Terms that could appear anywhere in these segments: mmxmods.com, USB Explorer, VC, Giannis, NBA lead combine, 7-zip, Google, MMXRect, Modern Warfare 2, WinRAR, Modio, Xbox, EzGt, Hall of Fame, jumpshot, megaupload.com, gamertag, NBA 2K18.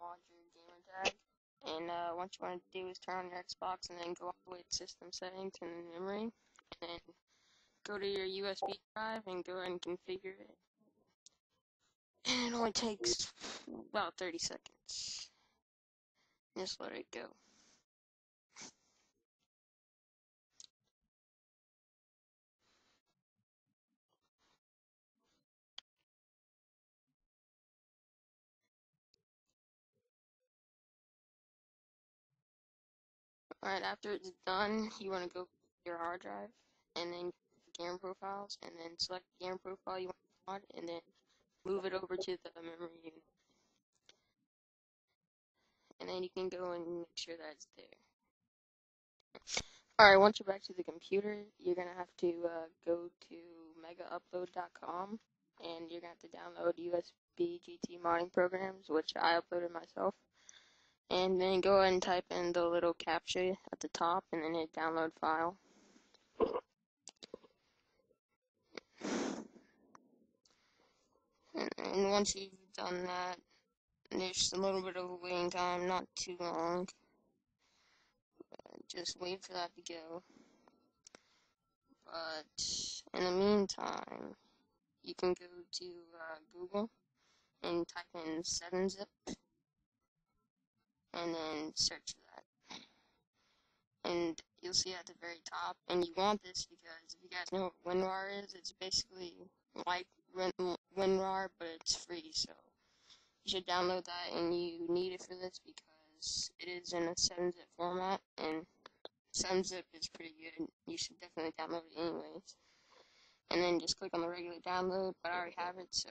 launcher gamer tag. And what you want to do is turn on your Xbox and then go all the way to system settings and then memory. And then go to your USB drive and go ahead and configure it. And it only takes about 30 seconds. Just let it go. Alright, after it's done, you want to go to your hard drive, and then game profiles, and then select the game profile you want to mod, and then move it over to the memory unit. And then you can go and make sure that it's there. Alright, once you're back to the computer, you're going to have to go to megaupload.com, and you're going to have to download USB GT modding programs, which I uploaded myself. And then go ahead and type in the little captcha at the top, and then hit download file. And once you've done that, there's a little bit of a waiting time, not too long. Just wait for that to go. But in the meantime, you can go to Google and type in 7-zip. And then search for that, and you'll see at the very top. And you want this because if you guys know what WinRAR is, it's basically like WinRAR, but it's free. So you should download that, and you need it for this because it is in a 7-zip format, and 7-zip is pretty good. You should definitely download it anyways. And then just click on the regular download, but I already have it, so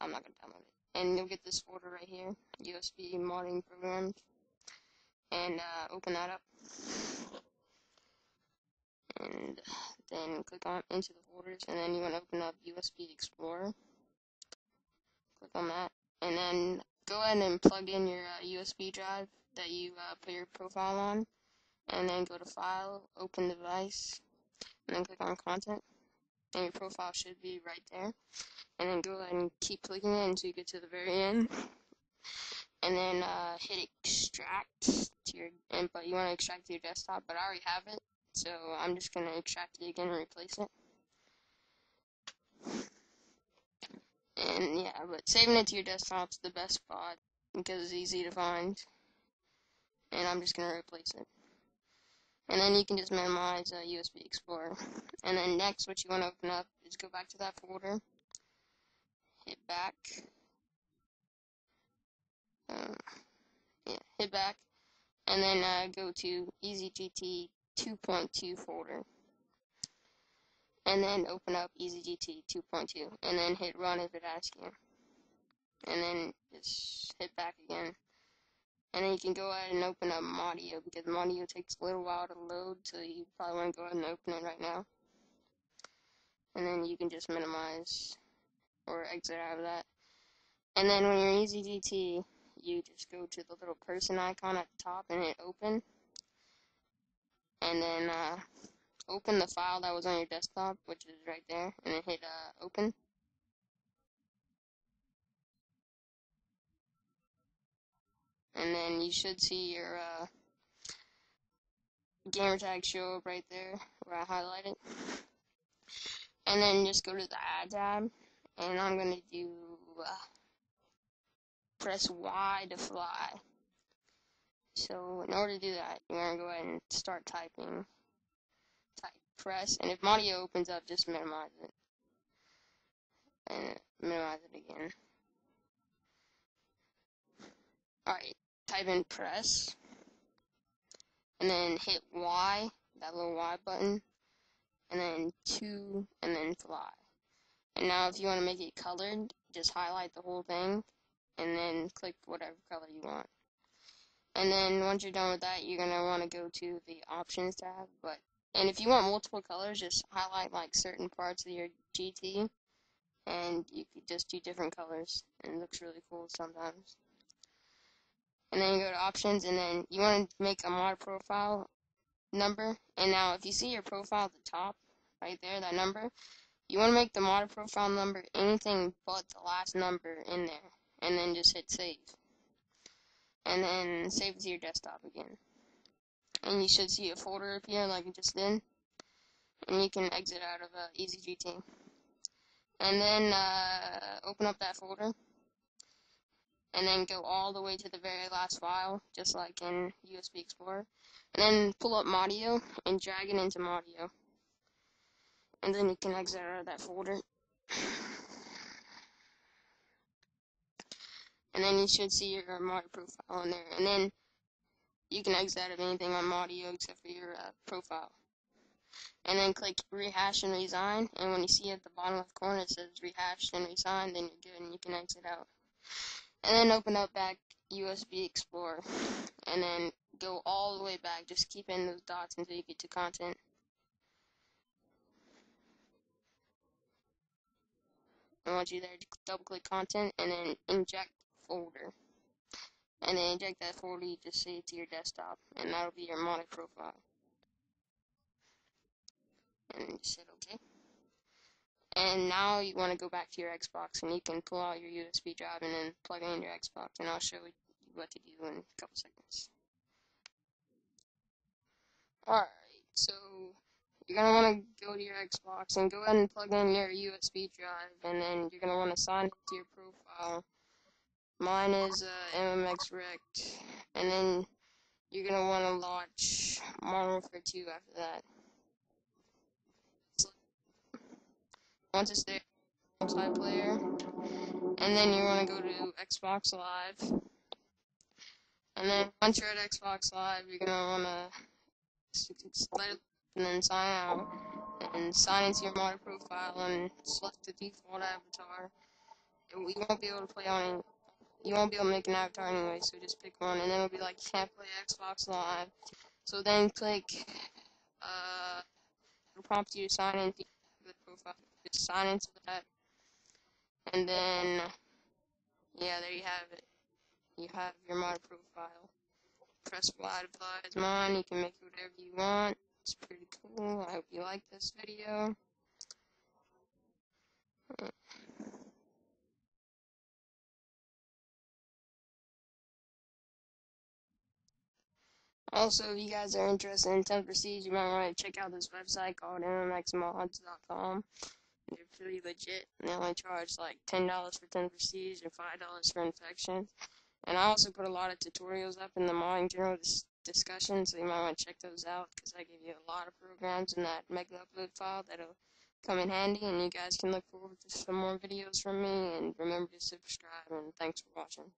I'm not gonna download it. And you'll get this folder right here, USB modding programs, and open that up, and then click on into the folders, and then you want to open up USB Explorer, click on that, and then go ahead and plug in your USB drive that you put your profile on, and then go to File, Open Device, and then click on Content. And your profile should be right there, and then go ahead and keep clicking it until you get to the very end, and then hit extract to your input. You want to extract to your desktop, but I already have it, so I'm just going to extract it again and replace it. And yeah, but saving it to your desktop's the best spot because it's easy to find, and I'm just going to replace it. And then you can just minimize USB Explorer. And then next, what you want to open up is go back to that folder. Hit back. Hit back. And then go to EzGt 2.2 folder. And then open up EzGt 2.2. And then hit run if it asks you. And then just hit back again. And then you can go ahead and open up Modio, because Modio takes a little while to load, so you probably want to go ahead and open it right now. And then you can just minimize or exit out of that. And then when you're in EzGt, you just go to the little person icon at the top and hit open. And then open the file that was on your desktop, which is right there, and then hit open. And then you should see your gamer tag show up right there where I highlight it. And then just go to the add tab, and I'm going to do press Y to fly. So in order to do that, you're going to go ahead and start typing. Type press, and if Modio opens up, just minimize it. And minimize it again. Alright, type in press, and then hit Y, that little Y button, and then 2, and then fly. And now if you want to make it colored, just highlight the whole thing, and then click whatever color you want. And then once you're done with that, you're going to want to go to the options tab, and if you want multiple colors, just highlight like certain parts of your GT, and you could just do different colors, and it looks really cool sometimes. And then you go to options, and then you want to make a mod profile number. And now if you see your profile at the top, right there, that number, you want to make the mod profile number anything but the last number in there. And then just hit save. and then save it to your desktop again. And you should see a folder appear like you just did, and you can exit out of EzGt. And then open up that folder, and then go all the way to the very last file, just like in USB Explorer. And then pull up Modio and drag it into Modio. And then you can exit out of that folder. And then you should see your Modio profile in there. And then you can exit out of anything on Modio except for your profile. And then click rehash and resign. And when you see at the bottom left corner it says rehash and resign, then you're good and you can exit out. And then open up back USB Explorer. And then go all the way back. Just keep in those dots until you get to content. And once you're there, double click content and then inject folder. And then inject that folder, you just save it to your desktop. And that'll be your Modio profile. And just hit OK. And now you want to go back to your Xbox, and you can pull out your USB drive and then plug in your Xbox, and I'll show you what to do in a couple seconds. Alright, so you're going to want to go to your Xbox and go ahead and plug in your USB drive, and then you're going to want to sign into your profile. Mine is mmxRect, and then you're going to want to launch Modern Warfare 2 after that. Once it's there, multiplayer, and then you want to go to Xbox Live, and then once you're at Xbox Live, you're going to want to slide up and then sign out, and sign into your Modio profile, and select the default avatar. You won't be able to play on any, you won't be able to make an avatar anyway, so just pick one, and then it'll be like, you can't play Xbox Live, so then click, it'll prompt you to sign into the profile. Just sign into that, and then, yeah, there you have it. You have your Modio profile. Press apply to apply as mine. You can make it whatever you want. It's pretty cool. I hope you like this video. Also, if you guys are interested in 10%, you might want to check out this website called mmxmods.com. They're pretty legit. They only charge like $10 for 10 prestige and $5 for infections. And I also put a lot of tutorials up in the modding general discussion, so you might want to check those out because I give you a lot of programs in that mega upload file that'll come in handy. And you guys can look forward to some more videos from me. And remember to subscribe. And thanks for watching.